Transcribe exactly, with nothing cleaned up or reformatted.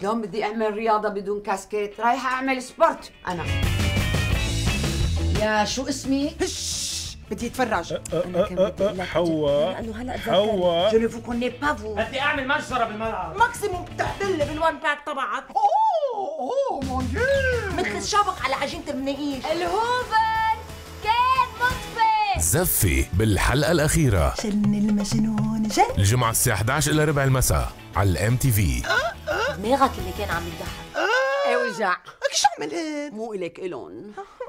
شلون بدي اعمل رياضه بدون كاسكيت؟ رايحه اعمل سبورت انا. يا شو اسمي؟ بدي اتفرج. حواء حواء جو نيفوكوني بافو. بدي اعمل مجزره بالملعب، ماكسيموم بتحتل بالوان باك تبعك. اوه اوه مون ديو، مثل الشابق على عجينه المناقيش. الهوفر كان مطفي. زفي بالحلقه الاخيره. شن المجنون جن. الجمعه الساعه احدعش الا ربع المساء على الام تي في. دماغك اللي كان عم يضحك. ايه وجع. شو عملت؟ مو الك الون.